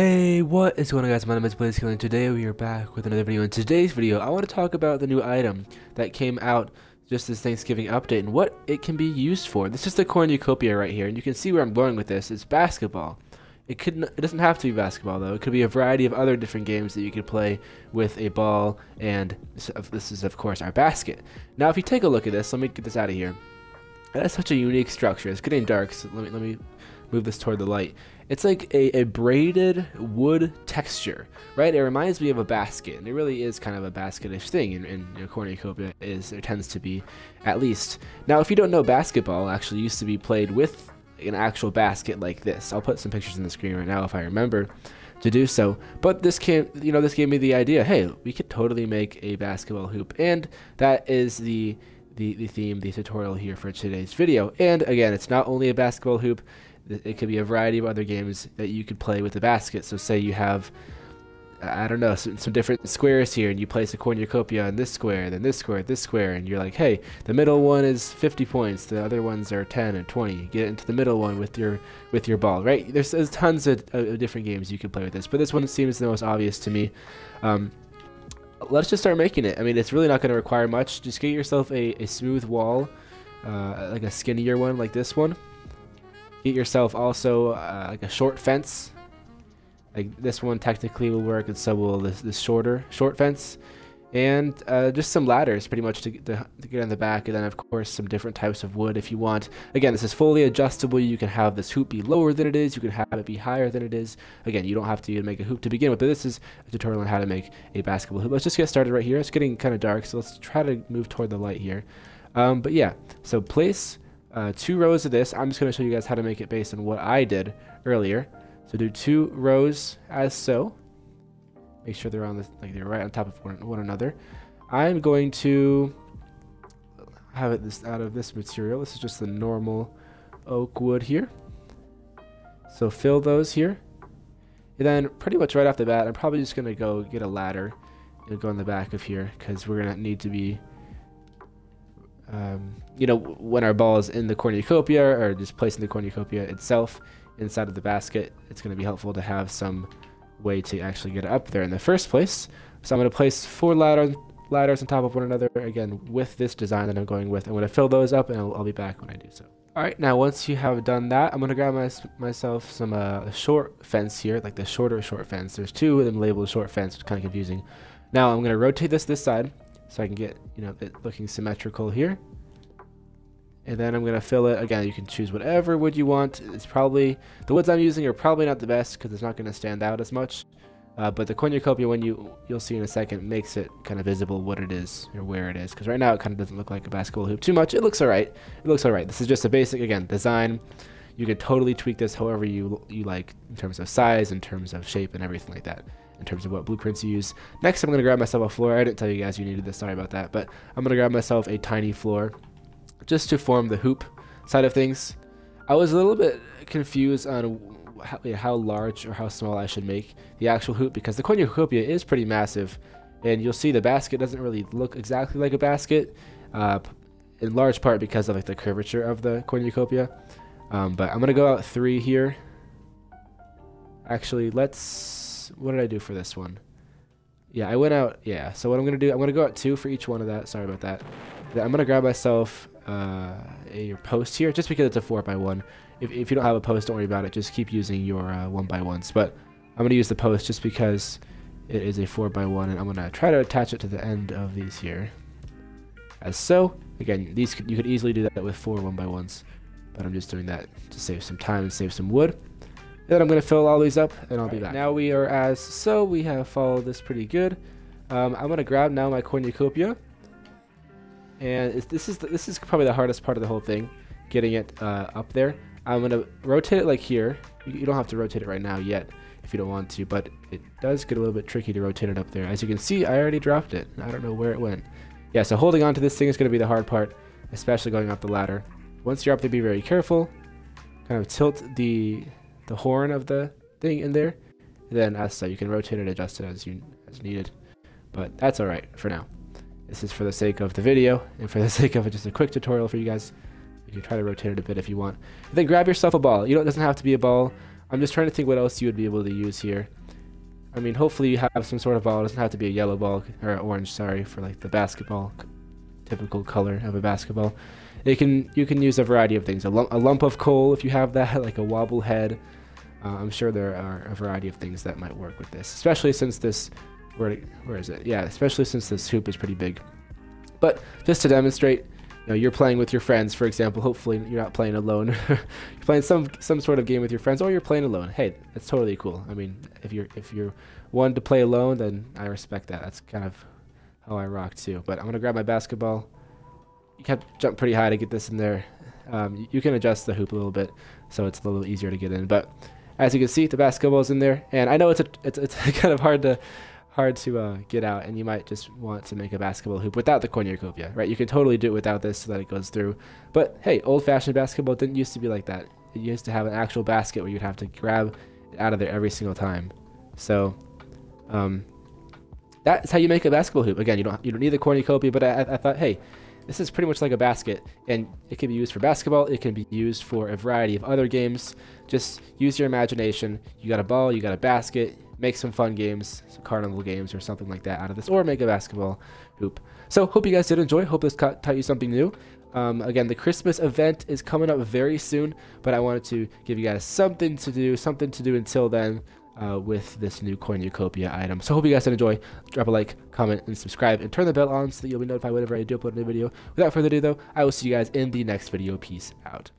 Hey, what is going on, guys? My name is BlazeKilling and today we are back with another video. In today's video, I want to talk about the new item that came out just this Thanksgiving update and what it can be used for. This is the cornucopia right here, and you can see where I'm going with this. It's basketball. It doesn't have to be basketball though. It could be a variety of other different games that you could play with a ball, and this is of course our basket. Now, if you take a look at this, let me get this out of here. That's such a unique structure. It's getting dark, so let me move this toward the light. It's like a braided wood texture, right? It reminds me of a basket, and it really is kind of a basketish thing, and cornucopia is, or tends to be, at least. Now, if you don't know, basketball actually used to be played with an actual basket like this. I'll put some pictures on the screen right now if I remember to do so, but this gave me the idea, hey, we could totally make a basketball hoop, and that is the tutorial here for today's video. And again, it's not only a basketball hoop. It could be a variety of other games that you could play with the basket. So say you have, I don't know, some different squares here, and you place a cornucopia on this square, then this square, and you're like, hey, the middle one is 50 points, the other ones are 10 and 20. Get into the middle one with your ball, right? There's tons of different games you could play with this, but this one seems the most obvious to me. Let's just start making it. I mean, it's really not going to require much. Just get yourself a smooth wall, like a skinnier one like this one. Get yourself also like a short fence, like this one technically will work, and so will this short fence, and just some ladders pretty much to get on the back, and then of course some different types of wood if you want. Again, this is fully adjustable. You can have this hoop be lower than it is, you can have it be higher than it is. Again, you don't have to even make a hoop to begin with, but this is a tutorial on how to make a basketball hoop. Let's just get started right here. It's getting kind of dark, so let's try to move toward the light here. But yeah, so place two rows of this. I'm just going to show you guys how to make it based on what I did earlier. So do two rows as so. Make sure they're on the, like they're right on top of one another. I'm going to have it this out of this material. This is just the normal oak wood here. So fill those here. And then pretty much right off the bat, I'm probably just going to go get a ladder and go in the back of here, because we're going to need to be you know, when our ball is in the cornucopia, or just placing the cornucopia itself inside of the basket, it's going to be helpful to have some way to actually get it up there in the first place. So I'm going to place four ladders on top of one another, again, with this design that I'm going with. I'm going to fill those up, and I'll be back when I do so. All right, now once you have done that, I'm going to grab myself some short fence here, like the short fence. There's two of them labeled short fence, which is kind of confusing. Now I'm going to rotate this side, so I can get, you know, it looking symmetrical here. And then I'm going to fill it. Again, you can choose whatever wood you want. It's probably, the woods I'm using are probably not the best because it's not going to stand out as much. But the cornucopia, when you'll see in a second, makes it kind of visible what it is or where it is. Because right now it kind of doesn't look like a basketball hoop too much. It looks all right. It looks all right. This is just a basic, again, design. You can totally tweak this however you like, in terms of size, in terms of shape, and everything like that, in terms of what blueprints you use. Next, I'm going to grab myself a floor. I didn't tell you guys you needed this, sorry about that, but I'm going to grab myself a tiny floor just to form the hoop side of things. I was a little bit confused on how large or how small I should make the actual hoop, because the cornucopia is pretty massive, and you'll see the basket doesn't really look exactly like a basket, in large part because of like the curvature of the cornucopia. But I'm going to go out three here. Actually, let's, what did I do for this one? Yeah, I went out, yeah. So what I'm going to do, I'm going to go out two for each one of that. Sorry about that. I'm going to grab myself a post here, just because it's a 4x1. If you don't have a post, don't worry about it. Just keep using your 1x1s. But I'm going to use the post just because it is a 4x1, and I'm going to try to attach it to the end of these here. As so. Again, these you could easily do that with four 1x1s, but I'm just doing that to save some time and save some wood. Then I'm going to fill all these up, and I'll be back. Now we are as so. We have followed this pretty good. I'm going to grab now my cornucopia, and this is probably the hardest part of the whole thing, getting it up there. I'm going to rotate it like here. You don't have to rotate it right now yet if you don't want to, but it does get a little bit tricky to rotate it up there. As you can see, I already dropped it. I don't know where it went. Yeah, so holding on to this thing is going to be the hard part, especially going up the ladder. Once you're up there, be very careful. Kind of tilt the horn of the thing in there, and then as so you can rotate it, adjust it as needed, but that's all right for now. This is for the sake of the video and for the sake of just a quick tutorial for you guys. You can try to rotate it a bit if you want, and then grab yourself a ball. You know, it doesn't have to be a ball. I'm just trying to think what else you would be able to use here. I mean, hopefully you have some sort of ball. It doesn't have to be a yellow ball, or orange, sorry, for like the basketball, typical color of a basketball. You can use a variety of things. A lump of coal, if you have that, like a wobble head. I'm sure there are a variety of things that might work with this, especially since this, where is it? Yeah, especially since this hoop is pretty big. But just to demonstrate, you know, you're playing with your friends, for example. Hopefully you're not playing alone. You're playing some sort of game with your friends, or you're playing alone. Hey, that's totally cool. I mean, if you're one to play alone, then I respect that. That's kind of how I rock too. But I'm gonna grab my basketball. You have to jump pretty high to get this in there. You can adjust the hoop a little bit so it's a little easier to get in. But as you can see, the basketball's in there, and I know it's kind of hard to get out, and you might just want to make a basketball hoop without the cornucopia, right? You can totally do it without this so that it goes through. But hey, old-fashioned basketball didn't used to be like that. It used to have an actual basket where you'd have to grab it out of there every single time. So that's how you make a basketball hoop. Again, you don't need the cornucopia, but I thought, hey, this is pretty much like a basket, and it can be used for basketball. It can be used for a variety of other games. Just use your imagination. You got a ball, you got a basket. Make some fun games, some carnival games or something like that out of this, or make a basketball hoop. So hope you guys did enjoy. Hope this taught you something new. Again, the Christmas event is coming up very soon, but I wanted to give you guys something to do until then with this new cornucopia item. So hope you guys did enjoy. Drop a like, comment, and subscribe, and turn the bell on so that you'll be notified whenever I do upload a new video. Without further ado, though, I will see you guys in the next video. Peace out.